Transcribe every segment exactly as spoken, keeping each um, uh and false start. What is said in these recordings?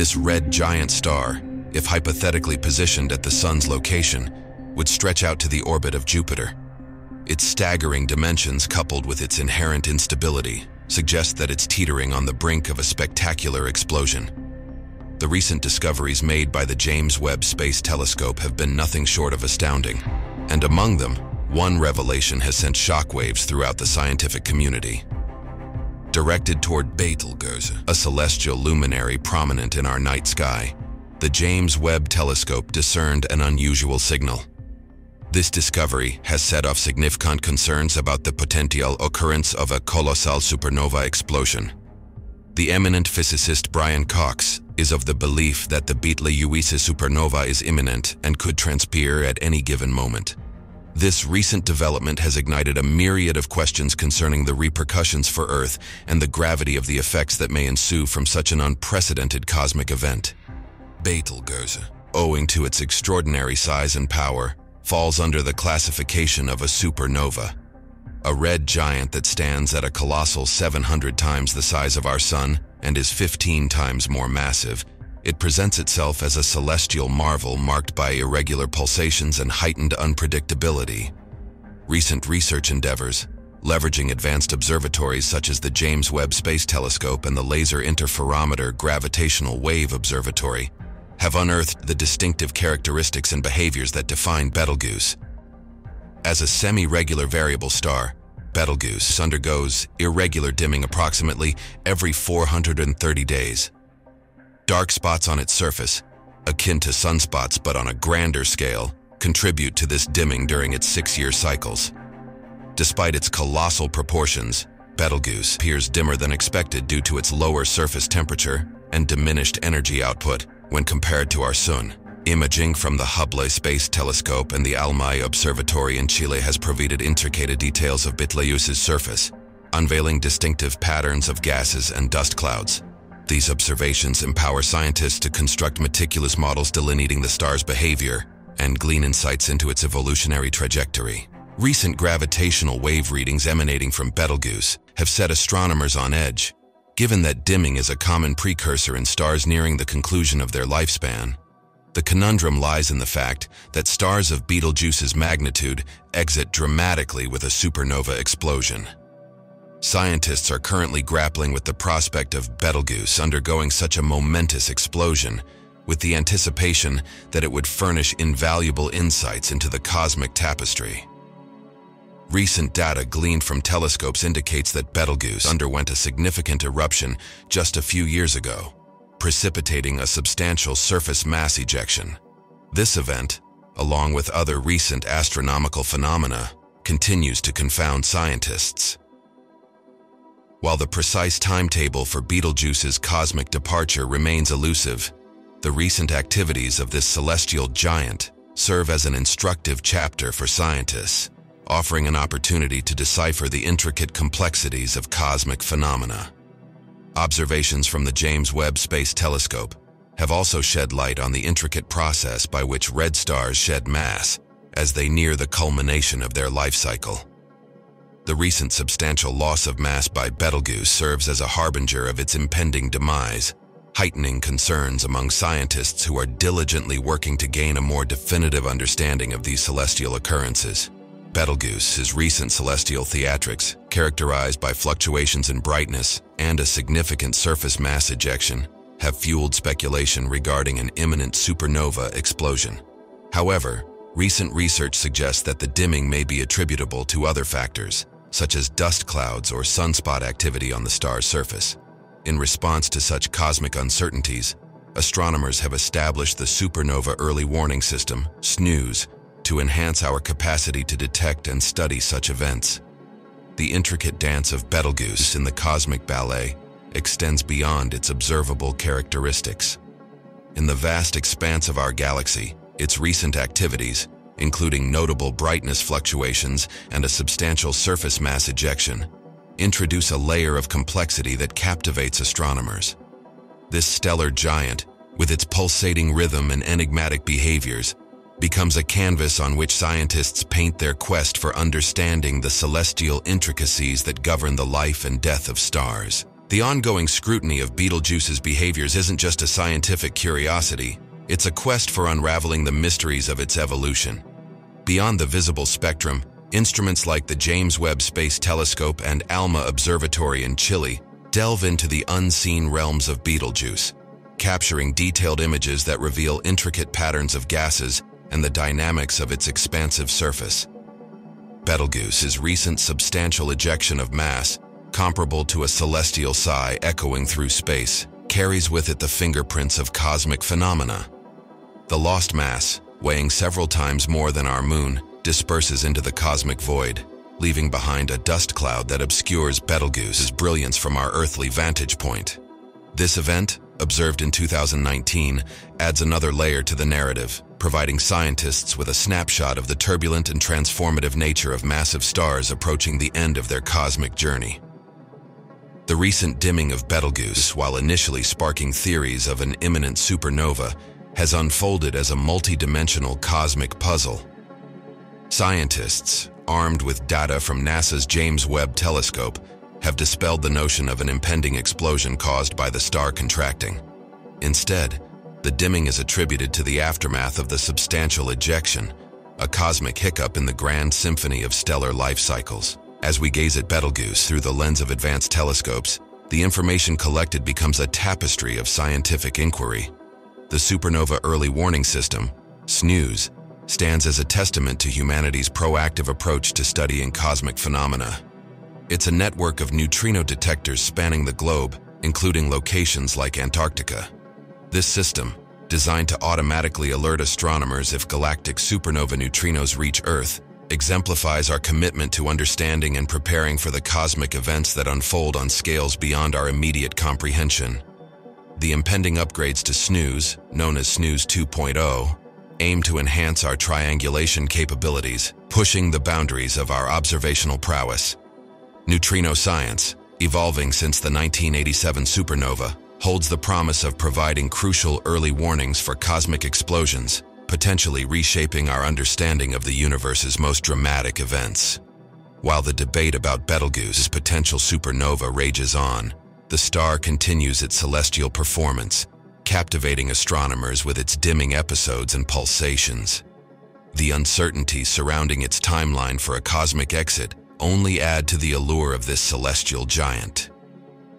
This red giant star, if hypothetically positioned at the Sun's location, would stretch out to the orbit of Jupiter. Its staggering dimensions, coupled with its inherent instability, suggest that it's teetering on the brink of a spectacular explosion. The recent discoveries made by the James Webb Space Telescope have been nothing short of astounding, and among them, one revelation has sent shockwaves throughout the scientific community. Directed toward Betelgeuse, a celestial luminary prominent in our night sky, the James Webb Telescope discerned an unusual signal. This discovery has set off significant concerns about the potential occurrence of a colossal supernova explosion. The eminent physicist Brian Cox is of the belief that the Betelgeuse supernova is imminent and could transpire at any given moment. This recent development has ignited a myriad of questions concerning the repercussions for Earth and the gravity of the effects that may ensue from such an unprecedented cosmic event. Betelgeuse, owing to its extraordinary size and power, falls under the classification of a supernova, a red giant that stands at a colossal seven hundred times the size of our Sun and is fifteen times more massive. It presents itself as a celestial marvel marked by irregular pulsations and heightened unpredictability. Recent research endeavors, leveraging advanced observatories such as the James Webb Space Telescope and the Laser Interferometer Gravitational Wave Observatory, have unearthed the distinctive characteristics and behaviors that define Betelgeuse. As a semi-regular variable star, Betelgeuse undergoes irregular dimming approximately every four hundred thirty days. Dark spots on its surface, akin to sunspots but on a grander scale, contribute to this dimming during its six-year cycles. Despite its colossal proportions, Betelgeuse appears dimmer than expected due to its lower surface temperature and diminished energy output when compared to our Sun. Imaging from the Hubble Space Telescope and the Alma Observatory in Chile has provided intricate details of Betelgeuse's surface, unveiling distinctive patterns of gases and dust clouds. These observations empower scientists to construct meticulous models delineating the star's behavior and glean insights into its evolutionary trajectory. Recent gravitational wave readings emanating from Betelgeuse have set astronomers on edge. Given that dimming is a common precursor in stars nearing the conclusion of their lifespan, the conundrum lies in the fact that stars of Betelgeuse's magnitude exit dramatically with a supernova explosion. Scientists are currently grappling with the prospect of Betelgeuse undergoing such a momentous explosion, with the anticipation that it would furnish invaluable insights into the cosmic tapestry. Recent data gleaned from telescopes indicates that Betelgeuse underwent a significant eruption just a few years ago, precipitating a substantial surface mass ejection. This event, along with other recent astronomical phenomena, continues to confound scientists. While the precise timetable for Betelgeuse's cosmic departure remains elusive, the recent activities of this celestial giant serve as an instructive chapter for scientists, offering an opportunity to decipher the intricate complexities of cosmic phenomena. Observations from the James Webb Space Telescope have also shed light on the intricate process by which red stars shed mass as they near the culmination of their life cycle. The recent substantial loss of mass by Betelgeuse serves as a harbinger of its impending demise, heightening concerns among scientists who are diligently working to gain a more definitive understanding of these celestial occurrences. Betelgeuse's recent celestial theatrics, characterized by fluctuations in brightness and a significant surface mass ejection, have fueled speculation regarding an imminent supernova explosion. However, recent research suggests that the dimming may be attributable to other factors, such as dust clouds or sunspot activity on the star's surface. In response to such cosmic uncertainties, astronomers have established the Supernova Early Warning System, SNEWS, to enhance our capacity to detect and study such events. The intricate dance of Betelgeuse in the cosmic ballet extends beyond its observable characteristics. In the vast expanse of our galaxy, its recent activities, including notable brightness fluctuations and a substantial surface mass ejection, introduce a layer of complexity that captivates astronomers. This stellar giant, with its pulsating rhythm and enigmatic behaviors, becomes a canvas on which scientists paint their quest for understanding the celestial intricacies that govern the life and death of stars. The ongoing scrutiny of Betelgeuse's behaviors isn't just a scientific curiosity, it's a quest for unraveling the mysteries of its evolution. Beyond the visible spectrum, instruments like the James Webb Space Telescope and Alma Observatory in Chile delve into the unseen realms of Betelgeuse, capturing detailed images that reveal intricate patterns of gases and the dynamics of its expansive surface. Betelgeuse's recent substantial ejection of mass, comparable to a celestial sigh echoing through space, carries with it the fingerprints of cosmic phenomena. The lost mass, weighing several times more than our moon, disperses into the cosmic void, leaving behind a dust cloud that obscures Betelgeuse's brilliance from our earthly vantage point. This event, observed in two thousand nineteen, adds another layer to the narrative, providing scientists with a snapshot of the turbulent and transformative nature of massive stars approaching the end of their cosmic journey. The recent dimming of Betelgeuse, while initially sparking theories of an imminent supernova, has unfolded as a multidimensional cosmic puzzle. Scientists, armed with data from NASA's James Webb Telescope, have dispelled the notion of an impending explosion caused by the star contracting. Instead, the dimming is attributed to the aftermath of the substantial ejection, a cosmic hiccup in the grand symphony of stellar life cycles. As we gaze at Betelgeuse through the lens of advanced telescopes, the information collected becomes a tapestry of scientific inquiry. The Supernova Early Warning System, SNEWS, stands as a testament to humanity's proactive approach to studying cosmic phenomena. It's a network of neutrino detectors spanning the globe, including locations like Antarctica. This system, designed to automatically alert astronomers if galactic supernova neutrinos reach Earth, exemplifies our commitment to understanding and preparing for the cosmic events that unfold on scales beyond our immediate comprehension. The impending upgrades to SNEWS, known as SNEWS two point oh, aim to enhance our triangulation capabilities, pushing the boundaries of our observational prowess. Neutrino science, evolving since the nineteen eighty-seven supernova, holds the promise of providing crucial early warnings for cosmic explosions, potentially reshaping our understanding of the universe's most dramatic events. While the debate about Betelgeuse's potential supernova rages on, the star continues its celestial performance, captivating astronomers with its dimming episodes and pulsations. The uncertainty surrounding its timeline for a cosmic exit only add to the allure of this celestial giant.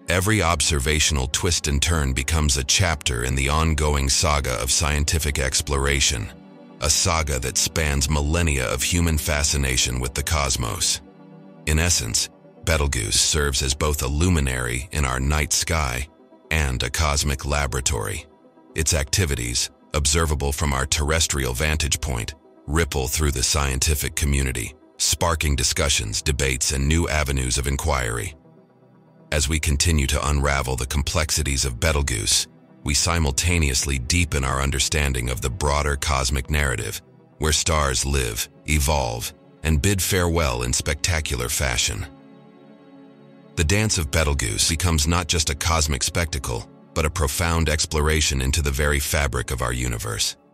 Every observational twist and turn becomes a chapter in the ongoing saga of scientific exploration, a saga that spans millennia of human fascination with the cosmos. In essence, Betelgeuse serves as both a luminary in our night sky and a cosmic laboratory. Its activities, observable from our terrestrial vantage point, ripple through the scientific community, sparking discussions, debates, and new avenues of inquiry. As we continue to unravel the complexities of Betelgeuse, we simultaneously deepen our understanding of the broader cosmic narrative, where stars live, evolve, and bid farewell in spectacular fashion. The dance of Betelgeuse becomes not just a cosmic spectacle, but a profound exploration into the very fabric of our universe.